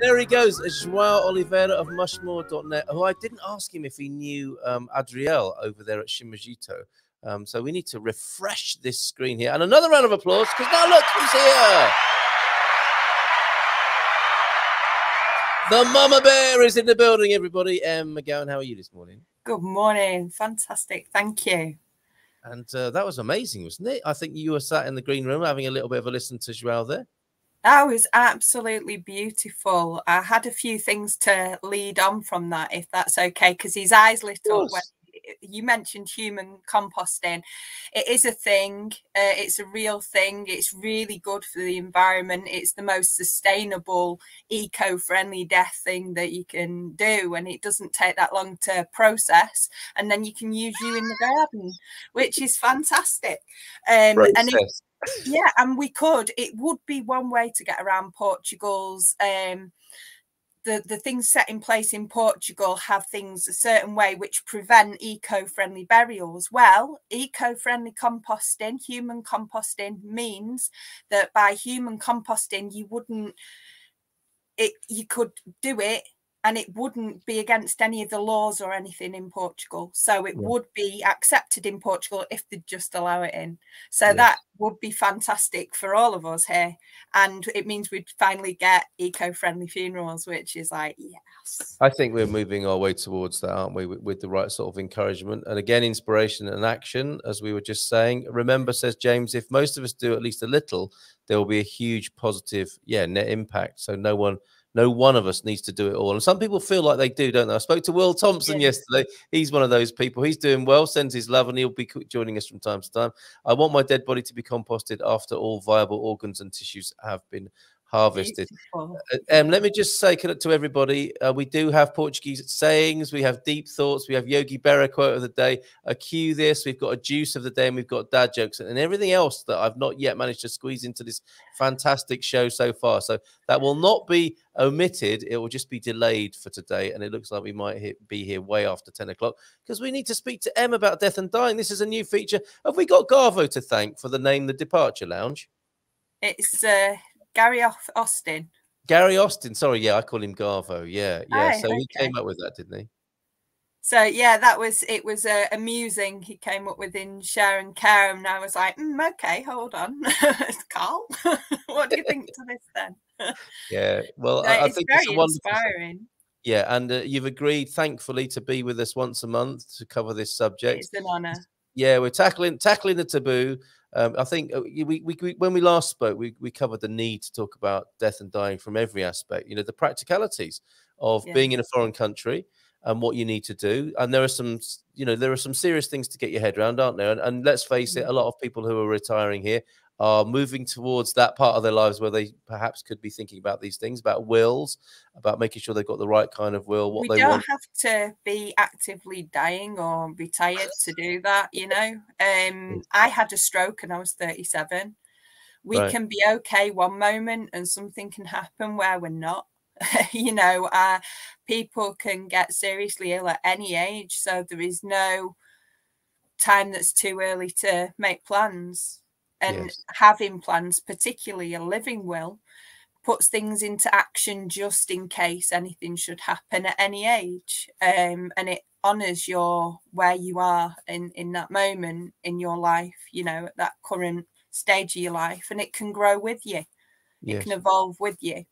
There he goes, Joao Oliveira of Mushmore.net, who I didn't ask him if he knew Adriel over there at Shimajito. So we need to refresh this screen here. And another round of applause, because now look who's here. The Mama Bear is in the building, everybody. Em McGowan, how are you this morning? Good morning. Fantastic. Thank you. And that was amazing, wasn't it? I think you were sat in the green room having a little bit of a listen to Joao there. That was absolutely beautiful. I had a few things to lead on from that, if that's okay, because his eyes lit up when you mentioned human composting. It is a thing. It's a real thing. It's really good for the environment. It's the most sustainable, eco-friendly death thing that you can do, and it doesn't take that long to process, and then you can use you in the garden, which is fantastic. And it's, yeah, and we could, it would be one way to get around Portugal's the things set in place in Portugal have things a certain way which prevent eco-friendly burials. Well, eco-friendly composting, human composting, means that by human composting, you wouldn't, you could do it and it wouldn't be against any of the laws or anything in Portugal. So it would be accepted in Portugal if they'd just allow it in. So that would be fantastic for all of us here, and it means we'd finally get eco-friendly funerals, which is like, yes, I think we're moving our way towards that, aren't we, with the right sort of encouragement and, again, inspiration and action, as we were just saying. Remember, says James, if most of us do at least a little, there will be a huge positive net impact. So no one of us needs to do it all. And some people feel like they do, don't they? I spoke to Will Thompson yesterday. He's one of those people. He's doing well, sends his love, and he'll be joining us from time to time. I want my dead body to be composted after all viable organs and tissues have been harvested. Let me just say to everybody, we do have Portuguese sayings. We have deep thoughts. We have Yogi Berra quote of the day. Cue this. We've got a juice of the day, and we've got dad jokes and everything else that I've not yet managed to squeeze into this fantastic show so far. So that will not be omitted, it will just be delayed for today, and it looks like we might be here way after 10 o'clock because we need to speak to Em about death and dying. This is a new feature. Have we got Garvo to thank for the name The Departure Lounge? It's Gary Austin. Gary Austin, sorry, yeah, I call him Garvo, yeah. Oh, so okay. He came up with that, didn't he? So, yeah, that was, it was amusing. He came up with in Share and Care, and I was like, okay, hold on. Carl, what do you think to this then? Yeah, well, so I think it's a wonderful thing. Yeah, and you've agreed, thankfully, to be with us once a month to cover this subject. It's an honour. Yeah, we're tackling the taboo. I think when we last spoke, we covered the need to talk about death and dying from every aspect, the practicalities of being in a foreign country, and what you need to do. And there are some, there are some serious things to get your head around, aren't there? And let's face it, a lot of people who are retiring here are moving towards that part of their lives where they perhaps could be thinking about these things, about wills, about making sure they've got the right kind of will, what they want. We don't have to be actively dying or retired to do that, I had a stroke and I was 37. We can be okay one moment and something can happen where we're not. People can get seriously ill at any age, so there is no time that's too early to make plans, and having plans, particularly a living will, puts things into action just in case anything should happen at any age, and it honors where you are in that moment in your life, at that current stage of your life, and it can grow with you, it can evolve with you.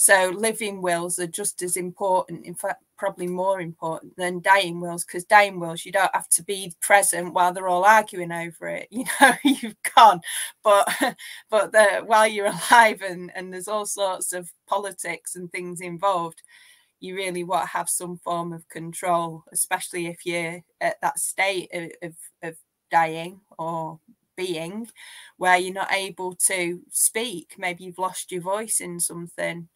So living wills are just as important, in fact, probably more important than dying wills, because dying wills, you don't have to be present while they're all arguing over it. You've gone, but while you're alive and there's all sorts of politics and things involved, you really want to have some form of control, especially if you're at that state of dying or being where you're not able to speak. Maybe you've lost your voice in something,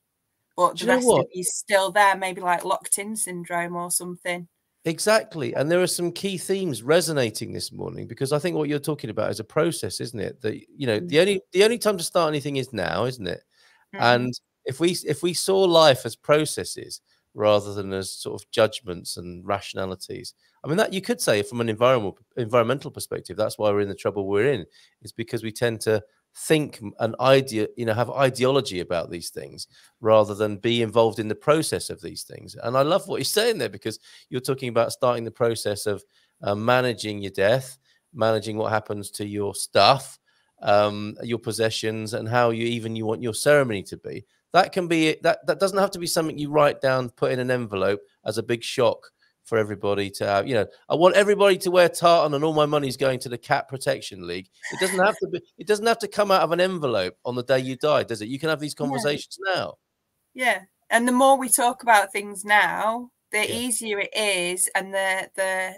but the rest of you's still there, maybe like locked-in syndrome or something. Exactly. And there are some key themes resonating this morning, because I think what you're talking about is a process, isn't it? That, the only time to start anything is now, isn't it? And if we saw life as processes rather than as sort of judgments and rationalities, I mean, that you could say from an environmental perspective, that's why we're in the trouble we're in, is because we tend to think and have ideology about these things rather than be involved in the process of these things. And I love what you're saying there, because you're talking about starting the process of managing your death, managing what happens to your stuff, your possessions, and how you want your ceremony to be. That can be that doesn't have to be something you write down, put in an envelope as a big shock for everybody to have. You know, I want everybody to wear tartan and all my money's going to the Cat Protection League. It doesn't have to be, it doesn't have to come out of an envelope on the day you die, does it? You can have these conversations now. Yeah. And the more we talk about things now, the easier it is. And the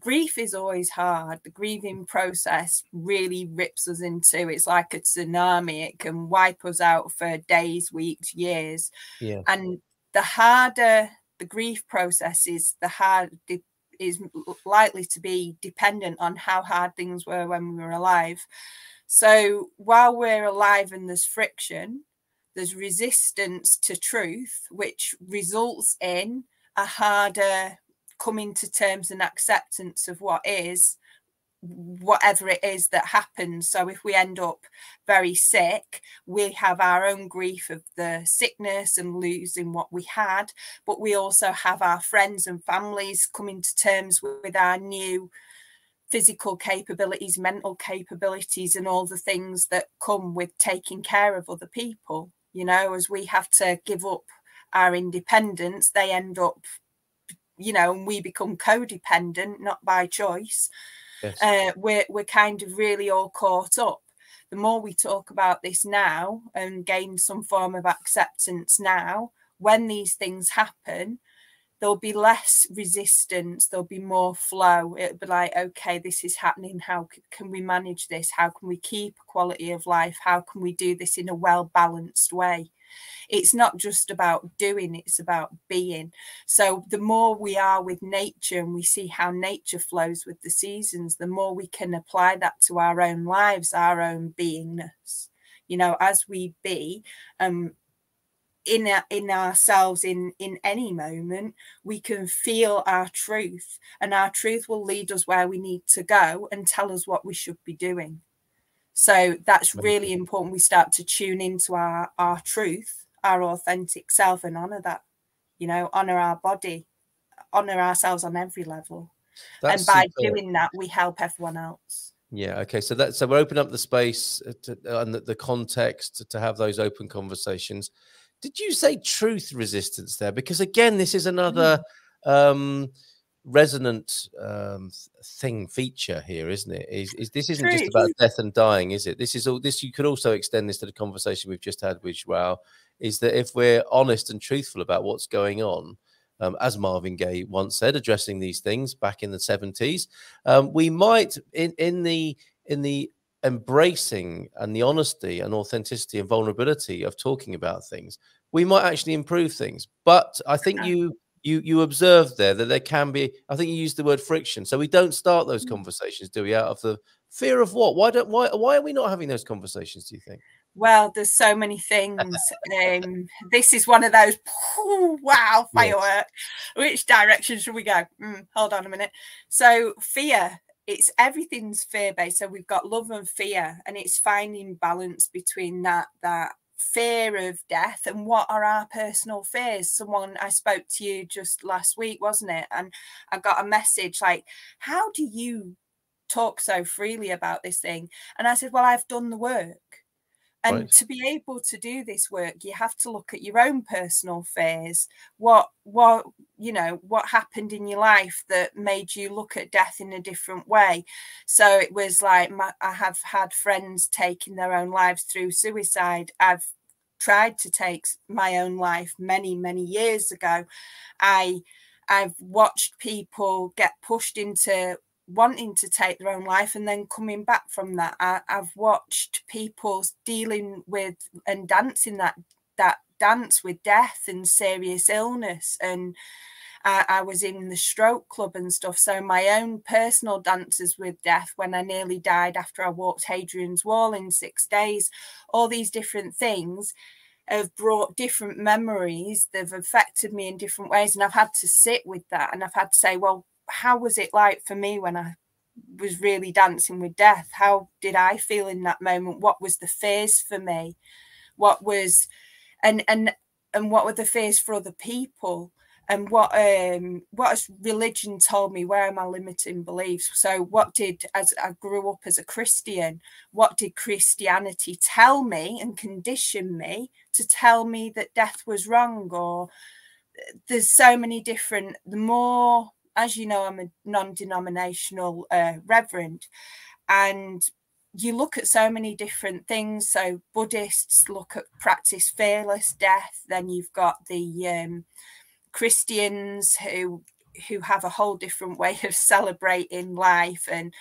grief is always hard. The grieving process really rips us into, it's like a tsunami. It can wipe us out for days, weeks, years. Yeah. And the harder the grief process is, the hard it is likely to be, dependent on how hard things were when we were alive. So while we're alive and there's friction, there's resistance to truth, which results in a harder coming to terms and acceptance of what is, whatever it is that happens. So if we end up very sick, we have our own grief of the sickness and losing what we had, but we also have our friends and families coming to terms with our new physical capabilities, mental capabilities, and all the things that come with taking care of other people. You know, as we have to give up our independence, they end up, you know, and we become codependent, not by choice. Yes. We're kind of really all caught up. The more we talk about this now and gain some form of acceptance now, when these things happen, there'll be less resistance, there'll be more flow. It'll be like, okay, this is happening, how can we manage this, how can we keep quality of life, how can we do this in a well-balanced way? It's not just about doing, it's about being. So the more we are with nature and we see how nature flows with the seasons, the more we can apply that to our own lives, our own beingness, you know, as we be in ourselves in any moment, we can feel our truth, and our truth will lead us where we need to go and tell us what we should be doing. So that's really important. We start to tune into our truth, our authentic self, and honour that, you know, honour our body, honour ourselves on every level. That's and by doing that, we help everyone else. Yeah. Okay. So that's, so we're opening up the space to, and the context to have those open conversations. Did you say truth resistance there? Because again, this is another resonant feature here, isn't it? Is this isn't just about death and dying, is it? This is all this. You could also extend this to the conversation we've just had with Joao, is that if we're honest and truthful about what's going on, as Marvin Gaye once said, addressing these things back in the 70s, we might in the embracing and the honesty and authenticity and vulnerability of talking about things, we might actually improve things. But I think you observed there that there can be, I think you used the word friction. So we don't start those conversations, do we? Out of the fear of what? Why are we not having those conversations, do you think? Well, there's so many things. This is one of those, wow, firework. Yes. Which direction should we go? Hold on a minute. So fear, it's everything's fear-based. So we've got love and fear, and it's finding balance between that fear of death and what are our personal fears. Someone, I spoke to you just last week, wasn't it? And I got a message like, how do you talk so freely about this thing? And I said, well, I've done the work. And to be able to do this work, you have to look at your own personal fears. What, you know, what happened in your life that made you look at death in a different way? So it was like, I have had friends taking their own lives through suicide. I've tried to take my own life many, many years ago. I've watched people get pushed into wanting to take their own life and then coming back from that. I've watched people dealing with and dancing that dance with death and serious illness, and I was in the stroke club and stuff. So my own personal dances with death, when I nearly died after I walked Hadrian's Wall in 6 days, all these different things have brought different memories. They've affected me in different ways, and I've had to sit with that, and I've had to say, well, how was it like for me when I was really dancing with death. How did I feel in that moment? What was the phase for me? What was, and what were the phase for other people? And what has religion told me? Where are my limiting beliefs? So what did, as I grew up as a Christian, what did Christianity tell me and condition me to tell me that death was wrong? Or there's so many different, the more, as you know, I'm a non-denominational reverend, and you look at so many different things. So Buddhists look at practice fearless death. Then you've got the Christians who have a whole different way of celebrating life and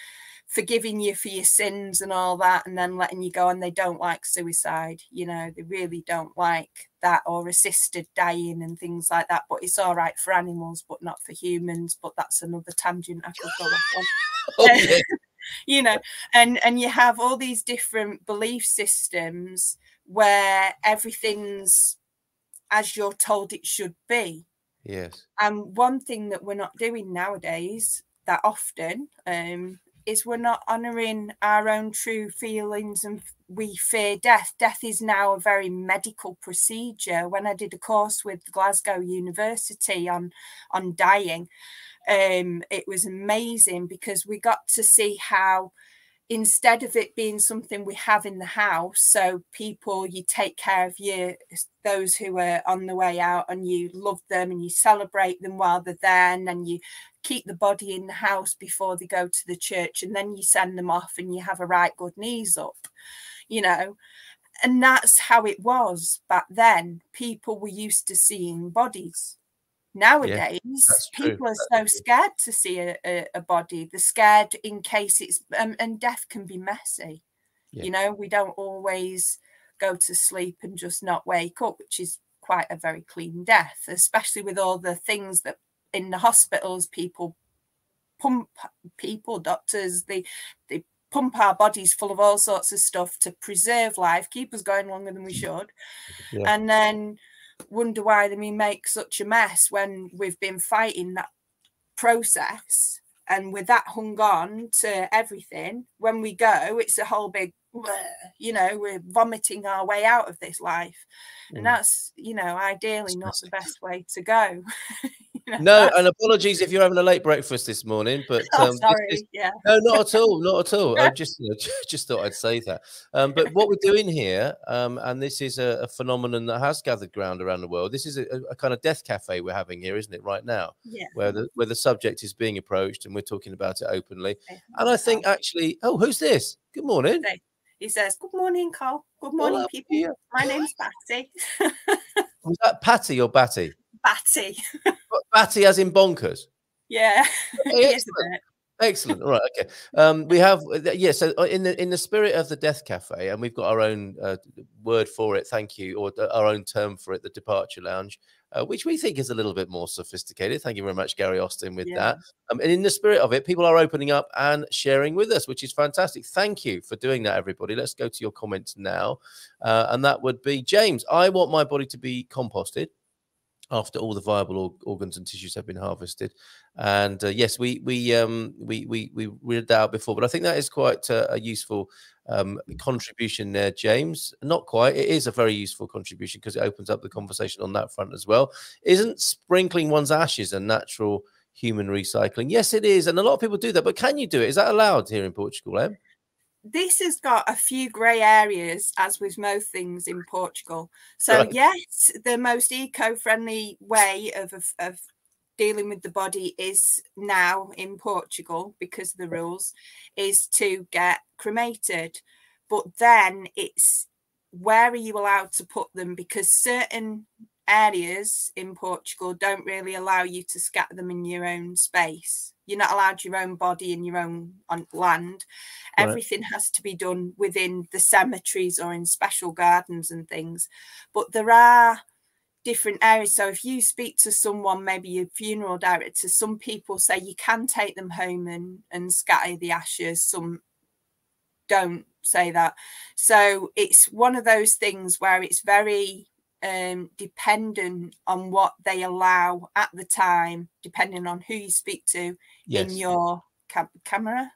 forgiving you for your sins and all that, and then letting you go. And they don't like suicide, you know, they really don't like that, or assisted dying and things like that. But it's all right for animals, but not for humans. But that's another tangent I could go off on. Okay. You know, and you have all these different belief systems where everything's as you're told it should be. Yes. And one thing that we're not doing nowadays that often is we're not honouring our own true feelings, and we fear death. Death is now a very medical procedure. When I did a course with Glasgow University on dying, it was amazing because we got to see how, instead of it being something we have in the house, so people, you take care of those who are on the way out, and you love them and you celebrate them while they're there, and then you keep the body in the house before they go to the church, and then you send them off and you have a right good knees up, you know. And that's how it was back then. People were used to seeing bodies. Nowadays, yeah, people are so scared to see a body. They're scared in case it's, and death can be messy. Yeah. You know, we don't always go to sleep and just not wake up, which is quite a very clean death, especially with all the things that in the hospitals people pump, people, doctors, they pump our bodies full of all sorts of stuff to preserve life, keep us going longer than we should. Yeah. And then wonder why then we make such a mess when we've been fighting that process, and with that hung on to everything, when we go it's a whole big, you know, we're vomiting our way out of this life. And that's, you know, ideally not the best way to go. You know, no, and apologies if you're having a late breakfast this morning, but sorry. Yeah. No, not at all, not at all. I just, you know, just thought I'd say that. But what we're doing here, and this is a phenomenon that has gathered ground around the world. This is a kind of death cafe we're having here, isn't it, right now? Yeah. Where the subject is being approached, and we're talking about it openly. And I think actually, oh, who's this? Good morning. Hey. He says, good morning, Carl. Good morning, people. You? My name's Batty. Was that Patty or Batty? Batty. Batty as in bonkers? Yeah. Excellent. Excellent. All right. Okay. We have, yeah, so in the spirit of the Death Cafe, and we've got our own word for it, thank you, or our own term for it, the Departure Lounge, which we think is a little bit more sophisticated. Thank you very much, Gary Austin, with that. And in the spirit of it, people are opening up and sharing with us, which is fantastic. Thank you for doing that, everybody. Let's go to your comments now. And that would be James. I want my body to be composted after all the viable organs and tissues have been harvested. And yes, we read that out before, but I think that is quite a useful contribution there, James. Not quite. It is a very useful contribution because it opens up the conversation on that front as well. Isn't sprinkling one's ashes a natural human recycling? Yes, it is. And a lot of people do that, but can you do it? Is that allowed here in Portugal, Em? This has got a few grey areas, as with most things in Portugal. So right. Yes, the most eco-friendly way of dealing with the body is now in Portugal, because of the rules, is to get cremated. But then it's, where are you allowed to put them? Because certain areas in Portugal don't really allow you to scatter them in your own space. You're not allowed your own body in your own land. Right. Everything has to be done within the cemeteries or in special gardens and things. But there are different areas. So if you speak to someone, maybe your funeral director, some people say you can take them home and scatter the ashes. Some don't say that. So it's one of those things where it's very dependent on what they allow at the time, depending on who you speak to in your camera.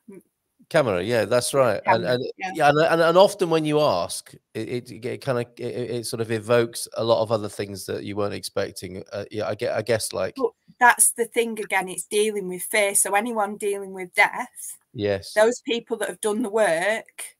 Camera, yeah, that's right. Camera, and often when you ask, it sort of evokes a lot of other things that you weren't expecting. Yeah, I guess like, but that's the thing again. It's dealing with fear. So anyone dealing with death, yes, those people that have done the work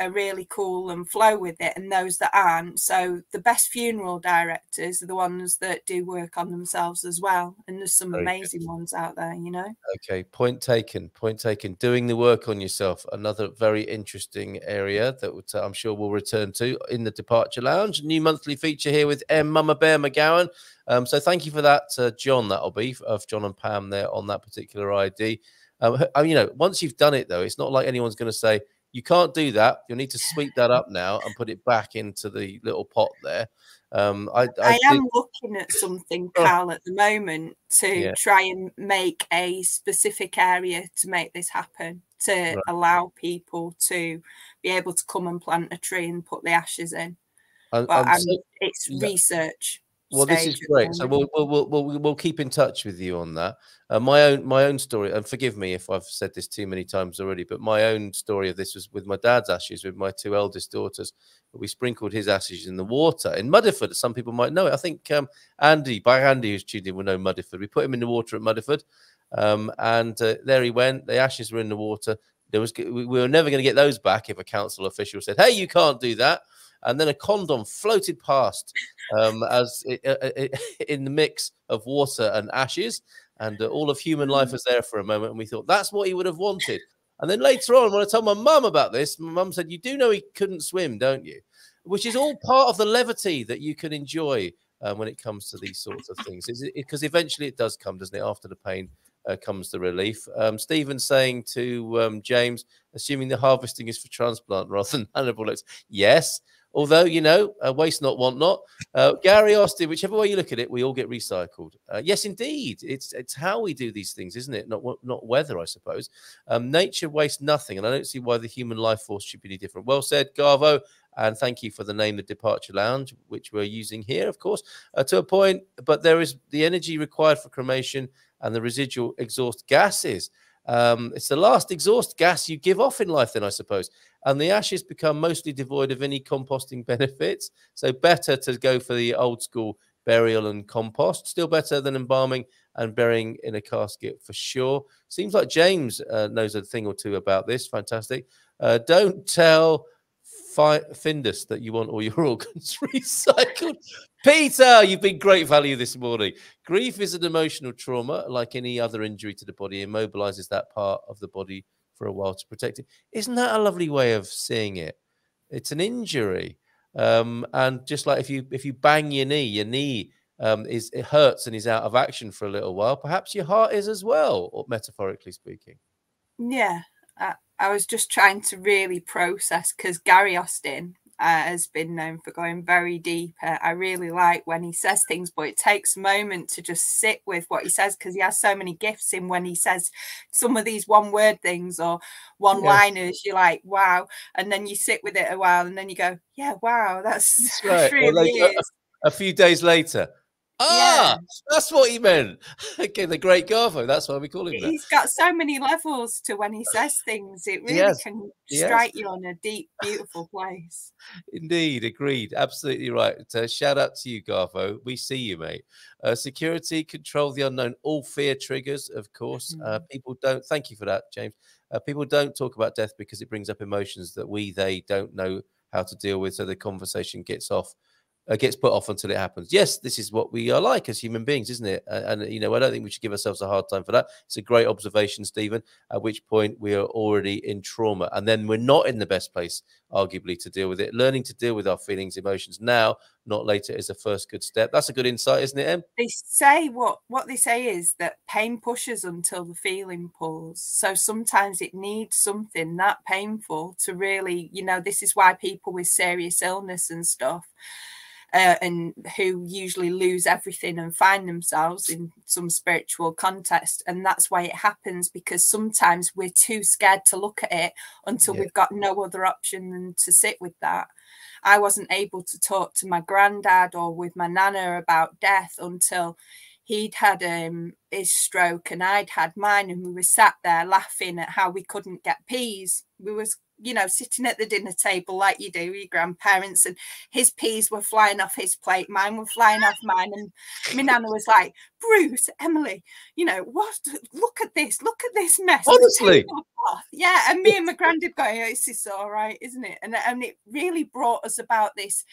are really cool and flow with it, and those that aren't. So the best funeral directors are the ones that do work on themselves as well, and there's some amazing ones out there, you know. Okay, point taken, point taken. Doing the work on yourself, another very interesting area that I'm sure we'll return to in the Departure Lounge. New monthly feature here with Em Mama Bear McGowan. So thank you for that, John. That'll be of John and Pam there on that particular ID. You know, once you've done it though, it's not like anyone's going to say, you can't do that. You'll need to sweep that up now and put it back into the little pot there. I am looking at something, Carl, at the moment to try and make a specific area to make this happen, to allow people to be able to come and plant a tree and put the ashes in. But it's research. Well, this is great. So we'll keep in touch with you on that. My own story, and forgive me if I've said this too many times already, but my own story of this was with my dad's ashes, with my two eldest daughters. We sprinkled his ashes in the water in Muddiford. Some people might know it. I think Andy, who's tuned in, will know Muddiford. We put him in the water at Muddiford, and there he went. The ashes were in the water. We were never going to get those back if a council official said, "Hey, you can't do that." And then a condom floated past in the mix of water and ashes, and all of human life was there for a moment. And we thought that's what he would have wanted. And then later on, when I told my mum about this, my mum said, "You do know he couldn't swim, don't you?" Which is all part of the levity that you can enjoy when it comes to these sorts of things, because eventually it does come, doesn't it? After the pain comes the relief. Stephen saying to James, assuming the harvesting is for transplant rather than animal eggs. Yes. Although, you know, waste not, want not. Gary Austin, whichever way you look at it, we all get recycled. Yes, indeed. It's how we do these things, isn't it? Not weather, I suppose. Nature wastes nothing, and I don't see why the human life force should be any different. Well said, Garvo, and thank you for the name, the Departure Lounge, which we're using here, of course, to a point. But there is the energy required for cremation and the residual exhaust gases. It's the last exhaust gas you give off in life then, I suppose, and the ashes become mostly devoid of any composting benefits, so better to go for the old school burial and compost. Still better than embalming and burying in a casket for sure. Seems like James knows a thing or two about this. Fantastic. Don't tell Findus that you want all your organs recycled. Peter, you've been great value this morning. Grief is an emotional trauma, like any other injury to the body. Immobilizes that part of the body for a while to protect it. Isn't that a lovely way of seeing it? It's an injury, and just like if you bang your knee it hurts and is out of action for a little while. Perhaps your heart is as well, or metaphorically speaking. Yeah. I was just trying to really process, because Gary Austin has been known for going very deep. I really like when he says things, but it takes a moment to just sit with what he says, because he has so many gifts in when he says some of these one word things or one liners. You're like, wow. And then you sit with it a while and then you go, yeah, wow, that's right. Really is. A few days later. Ah, that's what he meant. Okay, the great Garvo, that's why we call him that. He's got so many levels to when he says things. It really can strike you on a deep, beautiful place. Indeed, agreed. Absolutely right. Shout out to you, Garvo. We see you, mate. Security, control the unknown, all fear triggers, of course. People don't, thank you for that, James. People don't talk about death because it brings up emotions that they don't know how to deal with, so the conversation gets put off until it happens. Yes, this is what we are like as human beings, isn't it? And you know, I don't think we should give ourselves a hard time for that. It's a great observation, Stephen, at which point we are already in trauma, and then we're not in the best place, arguably, to deal with it. Learning to deal with our feelings, emotions now, not later, is a first good step. That's a good insight, isn't it, Em? They say what they say is that pain pushes until the feeling pulls. So sometimes it needs something that painful to really, you know, this is why people with serious illness and stuff, and who usually lose everything and find themselves in some spiritual context. And that's why it happens, because sometimes we're too scared to look at it until we've got no other option than to sit with that. I wasn't able to talk to my granddad or with my nana about death until he'd had his stroke and I'd had mine, and we were sat there laughing at how we couldn't get peas. We was, you know, sitting at the dinner table like you do with your grandparents, and his peas were flying off his plate, mine were flying off mine, and my nana was like, Bruce, Emily, you know what, look at this mess. Honestly. Yeah, and me and my granddad going, oh, this is all right, isn't it? And it really brought us about this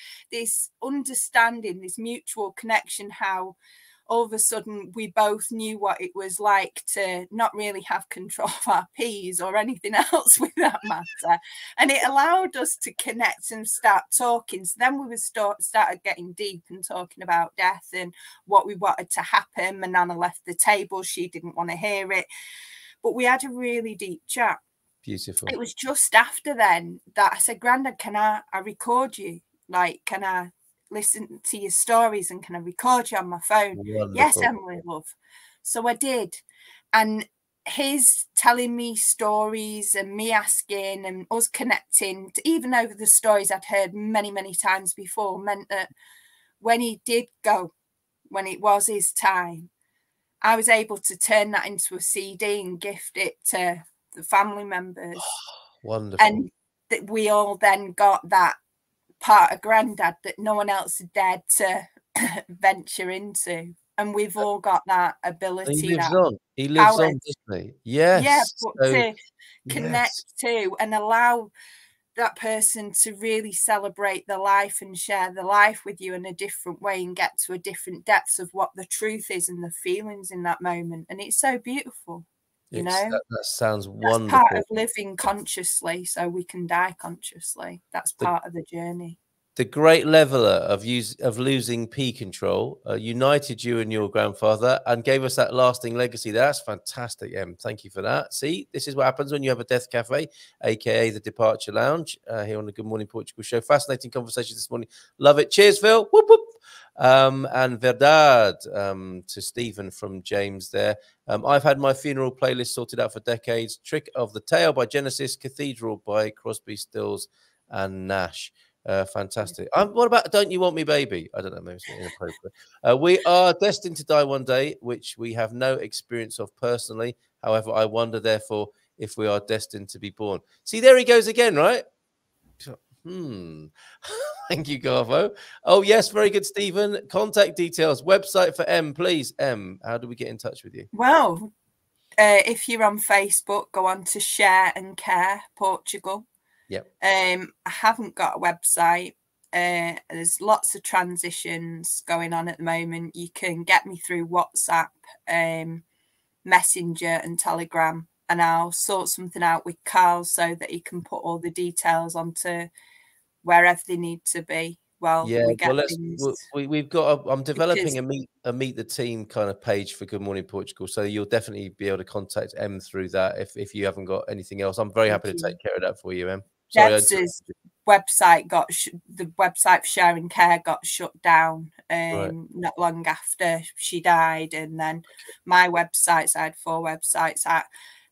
understanding, this mutual connection, how all of a sudden we both knew what it was like to not really have control of our peas or anything else with that matter. And it allowed us to connect and start talking. So then we were started getting deep and talking about death and what we wanted to happen. My nana left the table. She didn't want to hear it. But we had a really deep chat. Beautiful. It was just after then that I said, Grandad, can I record you? Like, can I listen to your stories and can I record you on my phone? Wonderful. Yes, Emily, love. So I did. And his telling me stories and me asking and us connecting, even over the stories I'd heard many, many times before, meant that when he did go, when it was his time, I was able to turn that into a CD and gift it to the family members. Oh, wonderful. And that we all then got that part of Grandad that no one else had dared to venture into, and we've all got that ability. He lives on. He lives on, doesn't he? Yes. Yeah, but so, to connect to and allow that person to really celebrate the life and share the life with you in a different way and get to a different depths of what the truth is and the feelings in that moment, and it's so beautiful. You know, that sounds wonderful. That's part of living consciously, so we can die consciously. That's part of the journey. The great leveler of losing pea control united you and your grandfather and gave us that lasting legacy. That's fantastic, Em. Thank you for that. See, this is what happens when you have a death cafe, aka the Departure Lounge, here on the Good Morning Portugal show. Fascinating conversation this morning. Love it. Cheers, Phil. Whoop, whoop. And verdad to Stephen from James there. I've had my funeral playlist sorted out for decades. Trick of the Tail by Genesis, Cathedral by Crosby, Stills and Nash. Fantastic. What about Don't You Want Me Baby? I don't know, maybe it's inappropriate. We are destined to die one day, which we have no experience of personally. However, I wonder, therefore, if we are destined to be born. See, there he goes again, right? Thank you, Garvo. Oh, yes. Very good, Stephen. Contact details, website for Em, please. Em, how do we get in touch with you? Well, if you're on Facebook, go on to Share and Care Portugal. Yep. I haven't got a website. There's lots of transitions going on at the moment. You can get me through WhatsApp, Messenger and Telegram, and I'll sort something out with Carl so that he can put all the details onto wherever they need to be. Well, yeah, we get we've got. I'm developing a meet the team kind of page for Good Morning Portugal, so you'll definitely be able to contact Em through that if you haven't got anything else. I'm very happy to take care of that for you, Em. Deb's website the website for Share and Care got shut down not long after she died, and then my websites, I had four websites,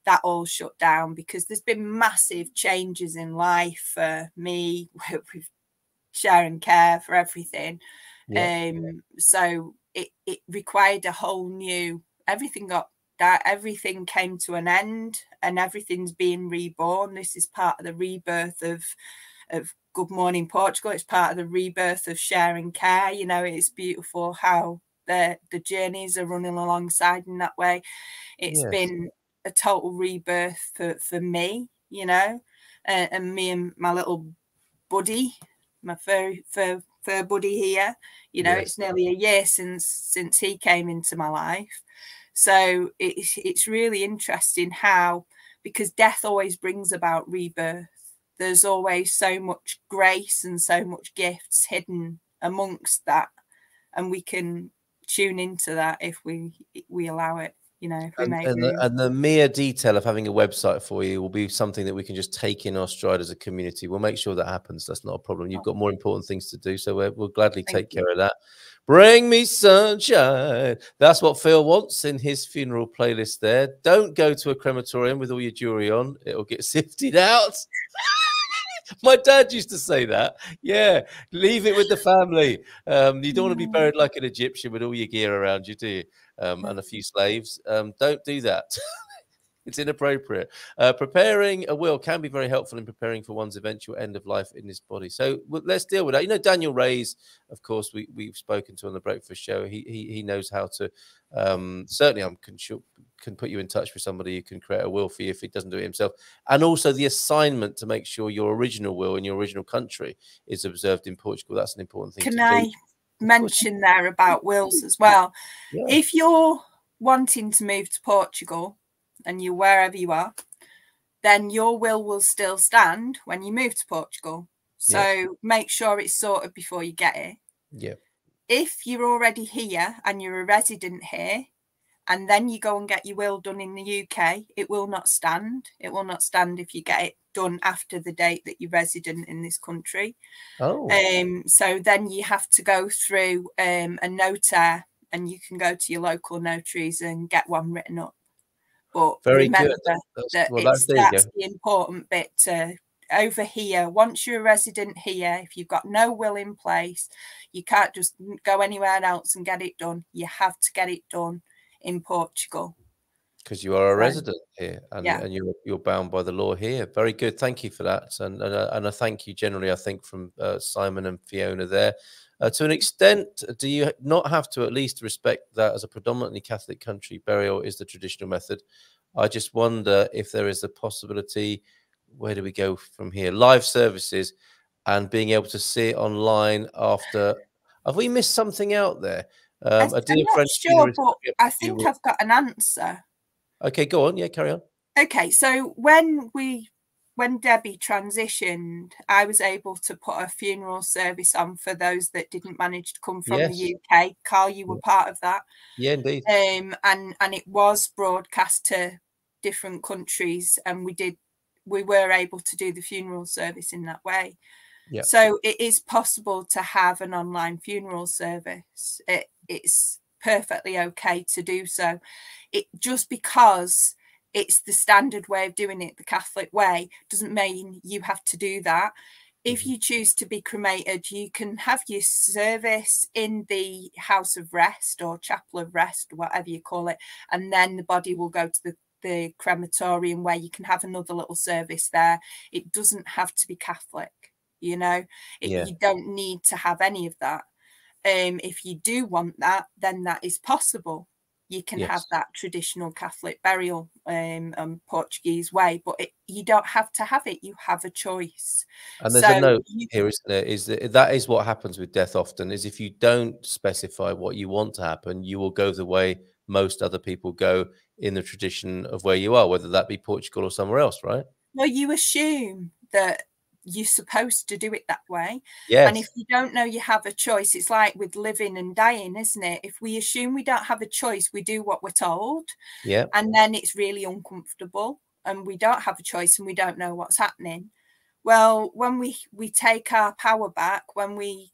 that all shut down because there's been massive changes in life for me. We've Share and Care for everything. Yeah. So it required a whole new, everything came to an end and everything's being reborn. This is part of the rebirth of Good Morning Portugal. It's part of the rebirth of Share and Care. You know, it's beautiful how the journeys are running alongside in that way. It's been a total rebirth for me, you know, and me and my little buddy, my fur buddy here, you know. It's nearly a year since he came into my life, so it's really interesting how, because death always brings about rebirth, there's always so much grace and so much gifts hidden amongst that, and we can tune into that if we allow it, you know. And the mere detail of having a website for you will be something that we can just take in our stride as a community. We'll make sure that happens. That's not a problem. You've got more important things to do, so we'll gladly take care of that. Bring me sunshine. That's what Phil wants in his funeral playlist there. Don't go to a crematorium with all your jewelry on. It'll get sifted out. My dad used to say that. Yeah, leave it with the family. You don't want to be buried like an Egyptian with all your gear around you, do you? And a few slaves. Don't do that. It's inappropriate. Preparing a will can be very helpful in preparing for one's eventual end of life in this body. So let's deal with that. You know, Daniel Reyes, of course, we've spoken to on the Breakfast Show. He knows how to, certainly can put you in touch with somebody who can create a will for you if he doesn't do it himself. And also the assignment to make sure your original will in your original country is observed in Portugal. That's an important thing. Can I mention there about wills as well? Yeah. If you're wanting to move to Portugal, and you wherever you are, then your will still stand when you move to Portugal. So make sure it's sorted before you get here. Yeah. If you're already here and you're a resident here, and then you go and get your will done in the UK, it will not stand. It will not stand if you get it done after the date that you're resident in this country. Oh. So then you have to go through a notaire, and you can go to your local notaries and get one written up. But very good. That's the important bit. Over here, once you're a resident here, if you've got no will in place, you can't just go anywhere else and get it done. You have to get it done in Portugal. Because you are a resident here, and you're bound by the law here. Very good. Thank you for that. And a thank you generally, I think, from Simon and Fiona there. To an extent, do you not have to at least respect that as a predominantly Catholic country, burial is the traditional method? I just wonder if there is a possibility, where do we go from here? Live services and being able to see it online after. Have we missed something out there? I'm not sure, but I think I've got an answer. Okay, go on. Yeah, carry on. Okay, so when Debbie transitioned, I was able to put a funeral service on for those that didn't manage to come from the UK. Carl, you were part of that. Yeah, indeed. And it was broadcast to different countries, and we were able to do the funeral service in that way. Yeah. So it is possible to have an online funeral service. It's perfectly okay to do so. It just because it's the standard way of doing it, the Catholic way, doesn't mean you have to do that. If you choose to be cremated, you can have your service in the house of rest or chapel of rest, whatever you call it, and then the body will go to the crematorium, where you can have another little service there. It doesn't have to be Catholic, you know. You don't need to have any of that. If you do want that, then that is possible. You can have that traditional Catholic burial Portuguese way, but you don't have to have it. You have a choice. And there's a note here, isn't there? Is that is what happens with death often, is if you don't specify what you want to happen, you will go the way most other people go in the tradition of where you are, whether that be Portugal or somewhere else, right? Well, you assume that you're supposed to do it that way. And if you don't know you have a choice, it's like with living and dying, isn't it? If we assume we don't have a choice, we do what we're told, and then it's really uncomfortable, and we don't have a choice, and we don't know what's happening. Well, when we take our power back, when we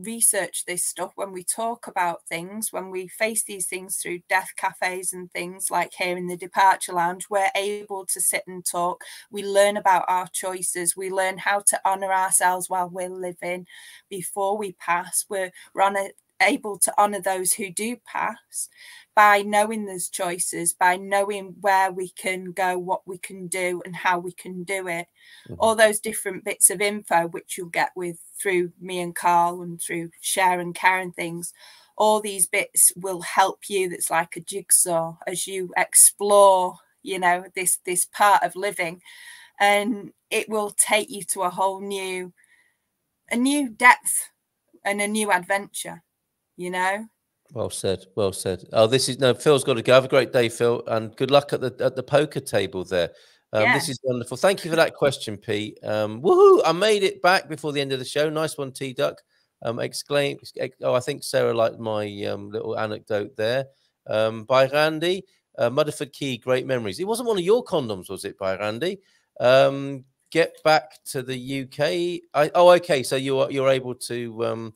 research this stuff, when we talk about things, when we face these things through death cafes and things like here in the Departure Lounge, we're able to sit and talk. We learn about our choices. We learn how to honor ourselves while we're living, before we pass. We're able to honor those who do pass by knowing those choices, by knowing where we can go, what we can do, and how we can do it. All those different bits of info which you'll get through me and Carl and through Share and Care and things, all these bits will help you. That's like a jigsaw as you explore, you know, this part of living, and it will take you to a whole new depth and a new adventure, you know. Well said, well said. Oh, this is, no, Phil's got to go. Have a great day, Phil, and good luck at the poker table there. This is wonderful. Thank you for that question, Pete. Woohoo! I made it back before the end of the show. Nice one, T Duck. Exclaim! Oh, I think Sarah liked my little anecdote there. By Randy, Muddiford Key, great memories. It wasn't one of your condoms, was it? By Randy, get back to the UK. Okay. So you're able to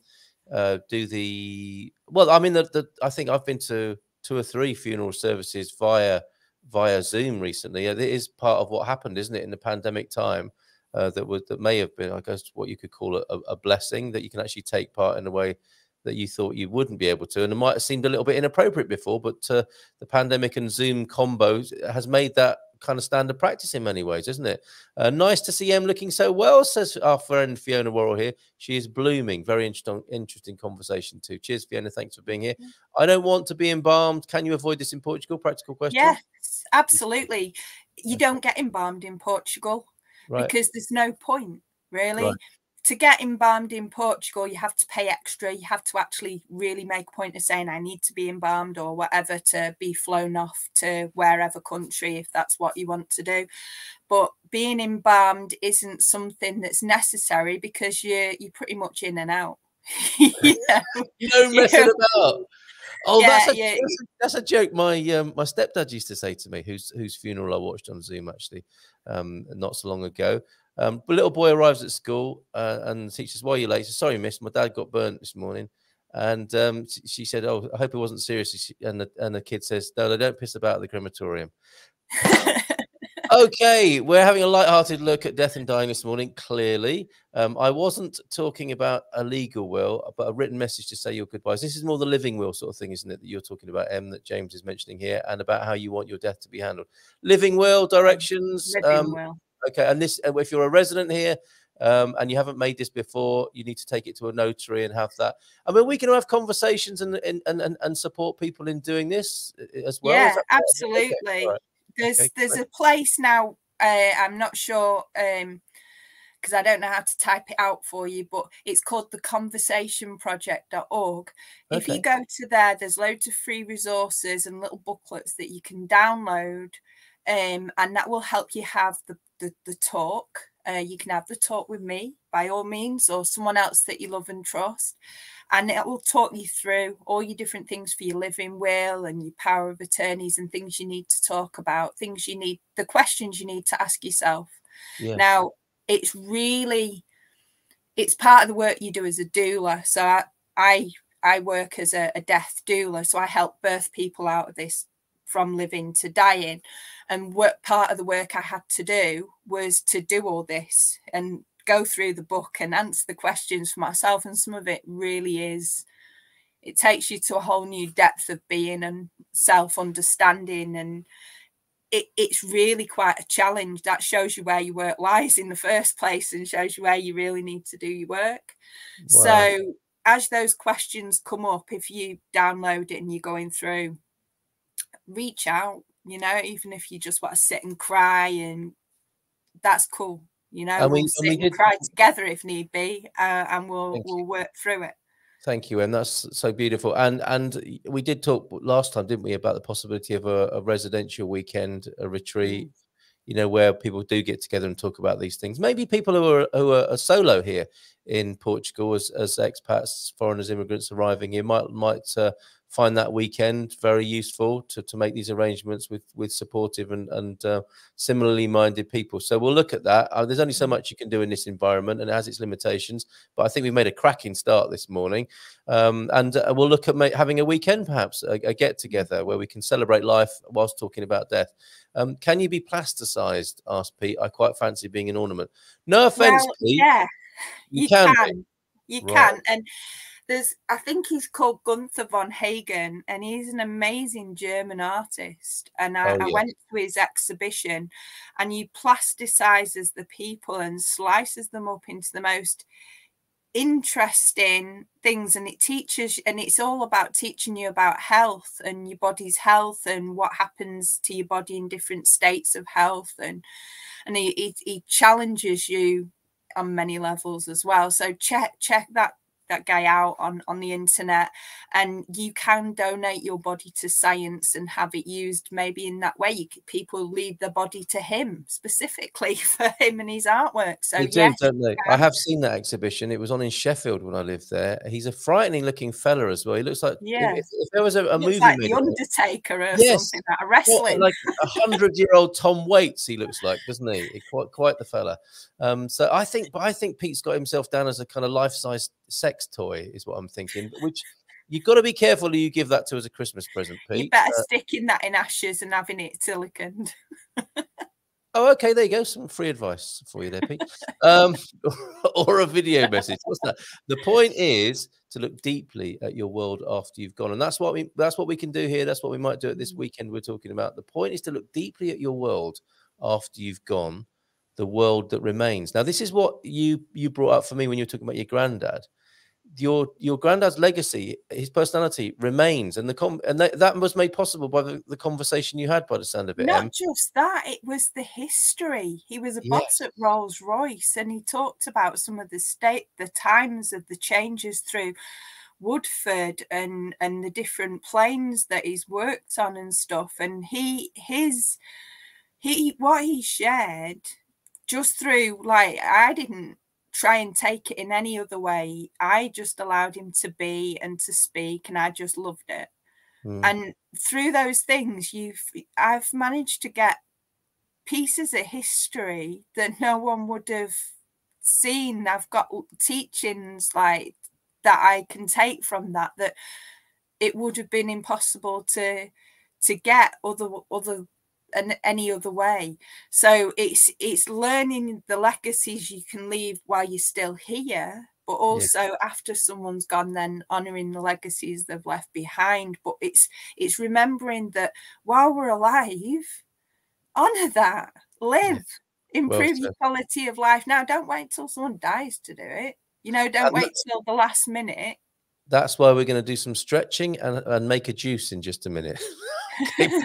do the. Well, I mean, I think I've been to 2 or 3 funeral services via Zoom recently. It is part of what happened, isn't it, in the pandemic time. that may have been, I guess, what you could call a blessing, that you can actually take part in a way that you thought you wouldn't be able to. And it might have seemed a little bit inappropriate before, but the pandemic and Zoom combo has made that kind of standard practice in many ways, isn't it? Nice to see Em looking so well, says our friend Fiona Worrell here. She is blooming. Very interesting conversation too. Cheers, Fiona. Thanks for being here. I don't want to be embalmed. Can you avoid this in Portugal? Practical question. Yes, absolutely. You don't get embalmed in Portugal because there's no point, really. To get embalmed in Portugal, you have to pay extra. You have to actually really make a point of saying, I need to be embalmed or whatever, to be flown off to wherever country, if that's what you want to do. But being embalmed isn't something that's necessary because you're pretty much in and out. No messing about. Oh, yeah, that's a joke. My stepdad used to say to me, whose funeral I watched on Zoom actually, not so long ago. But little boy arrives at school and the teacher says, why are you late? He says, sorry, miss, my dad got burnt this morning. And she said, oh, I hope it wasn't serious. And the kid says, no, they don't piss about at the crematorium. Okay, we're having a light-hearted look at death and dying this morning, clearly. I wasn't talking about a legal will, but a written message to say your goodbyes. This is more the living will sort of thing, isn't it, that you're talking about, Em, that James is mentioning here, and about how you want your death to be handled. Living will, directions. Living will. Okay, and this, if you're a resident here and you haven't made this before, you need to take it to a notary and have that. I mean, we can have conversations and support people in doing this as well. Yeah, absolutely. Okay. Right. There's a place now, I'm not sure, because I don't know how to type it out for you, but it's called theconversationproject.org. Okay. If you go to there, there's loads of free resources and little booklets that you can download, and that will help you have the talk. You can have the talk with me by all means, or someone else that you love and trust, and it will talk you through all your different things for your living will and your power of attorneys and things you need to talk about, things you need, the questions you need to ask yourself. Now it's part of the work you do as a doula. So I work as a death doula, so I help birth people out of this from living to dying. And what part of the work I had to do was to do all this and go through the book and answer the questions for myself. And some of it really is, it takes you to a whole new depth of being and self-understanding. And it's really quite a challenge. That shows you where your work lies in the first place and shows you where you really need to do your work. Wow. So as those questions come up, if you download it and you're going through, reach out, you know, even if you just want to sit and cry, and that's cool, you know, and we'll sit and cry together if need be, and we'll work through it. Thank you, Em. That's so beautiful. And we did talk last time, didn't we, about the possibility of a residential weekend, a retreat, you know, where people do get together and talk about these things. Maybe people who are solo here in Portugal as expats, foreigners, immigrants arriving here might find that weekend very useful to make these arrangements with supportive and similarly minded people. So we'll look at that. There's only so much you can do in this environment, and it has its limitations, but I think we've made a cracking start this morning. And we'll look at having a weekend, perhaps a get together where we can celebrate life whilst talking about death. Can you be plasticized, asked Pete. I quite fancy being an ornament. No offense, Pete. Yeah, you can. And I think he's called Gunther von Hagen, and he's an amazing German artist. And I went to his exhibition, and he plasticizes the people and slices them up into the most interesting things. And it teaches, and it's all about teaching you about health and your body's health and what happens to your body in different states of health. And he challenges you on many levels as well. So check that guy out on the internet, and you can donate your body to science and have it used maybe in that way. People leave their body to him specifically for him and his artwork. So yes, don't they? I have seen that exhibition. It was on in Sheffield when I lived there. He's a frightening looking fella as well. He looks like if there was a movie like The Undertaker or something like a wrestling, like a 100-year-old Tom Waits. He looks like, doesn't he? Quite the fella. So I think Pete's got himself down as a kind of life-size sex toy is what I'm thinking, which you've got to be careful who you give that to as a Christmas present, Pete. You better sticking that in ashes and having it siliconed. Oh, okay, there you go. Some free advice for you there, Pete. Or a video message. What's that? The point is to look deeply at your world after you've gone. And that's what we can do here. That's what we might do at this weekend we're talking about. The point is to look deeply at your world after you've gone, the world that remains. Now, this is what you brought up for me when you were talking about your granddad. Your granddad's legacy, his personality remains, and that was made possible by the conversation you had, by the sound of it. Not just that, it was the history. He was a boss at Rolls-Royce, and he talked about some of the times of the changes through Woodford and the different planes that he's worked on and stuff. And what he shared, just through, like, I didn't try and take it in any other way. I just allowed him to be and to speak, and I just loved it. And through those things, I've managed to get pieces of history that no one would have seen. I've got teachings like that I can take from that it would have been impossible to get any other way. So it's learning the legacies you can leave while you're still here, but also after someone's gone, then honoring the legacies they've left behind. But it's remembering that while we're alive, honor that, live, improve your quality of life now. Don't wait till someone dies to do it, you know. Don't wait till the last minute. That's why we're going to do some stretching and make a juice in just a minute. Do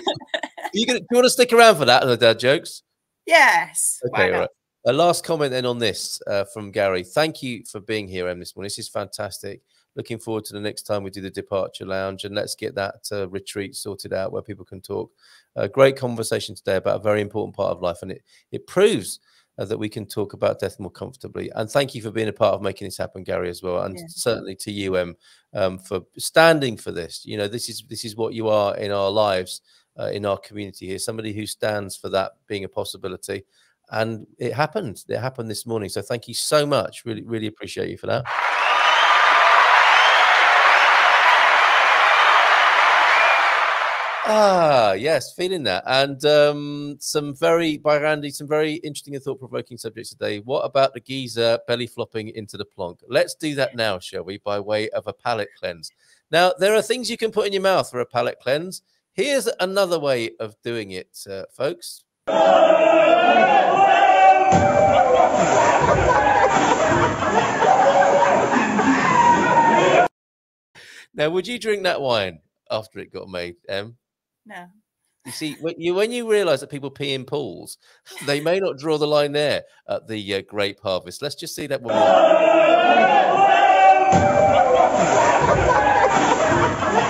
you want to stick around for that and the dad jokes? Yes. Okay, all right. A last comment then on this from Gary. Thank you for being here, Em, this morning. This is fantastic. Looking forward to the next time we do the Departure Lounge, and let's get that retreat sorted out where people can talk. A great conversation today about a very important part of life, and it proves that we can talk about death more comfortably. And thank you for being a part of making this happen, Gary, as well. And certainly to you, Em, for standing for this. You know, this is what you are in our lives. In our community here, somebody who stands for that being a possibility, and it happened this morning. So thank you so much, really, really appreciate you for that. Ah, yes, feeling that. And by Randy, some very interesting and thought-provoking subjects today. What about the geezer belly flopping into the plonk? Let's do that now, shall we, by way of a palate cleanse. Now, there are things you can put in your mouth for a palate cleanse. Here's another way of doing it, folks. Now, would you drink that wine after it got made, Em? No. You see, when you realise that people pee in pools, they may not draw the line there at the grape harvest. Let's just see that one more.